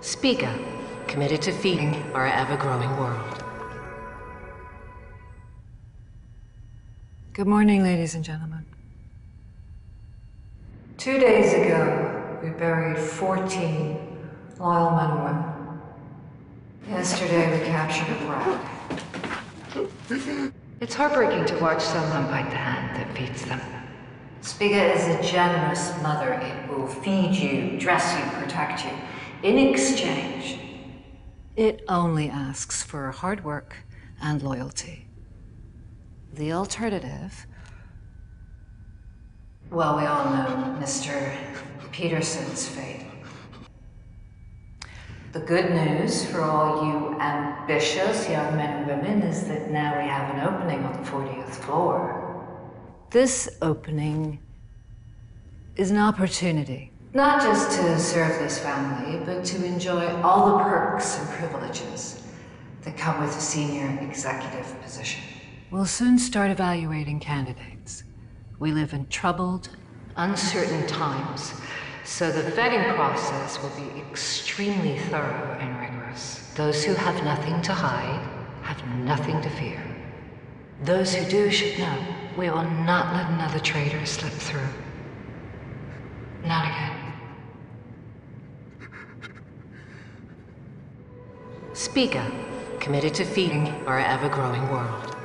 Spiga, committed to feeding our ever-growing world. Good morning, ladies and gentlemen. 2 days ago, we buried 14 loyal men and women. Yesterday, we captured a bride. It's heartbreaking to watch someone bite the hand that feeds them. Spiga is a generous mother. It will feed you, dress you, protect you. In exchange, it only asks for hard work and loyalty. The alternative... well, we all know Mr. Peterson's fate. The good news for all you ambitious young men and women is that now we have an opening on the 40th floor. This opening is an opportunity. Not just to serve this family, but to enjoy all the perks and privileges that come with a senior executive position. We'll soon start evaluating candidates. We live in troubled, uncertain times, so the vetting process will be extremely thorough and rigorous. Those who have nothing to hide have nothing to fear. Those who do should know we will not let another traitor slip through. Not again. Spiga, committed to feeding our ever-growing world.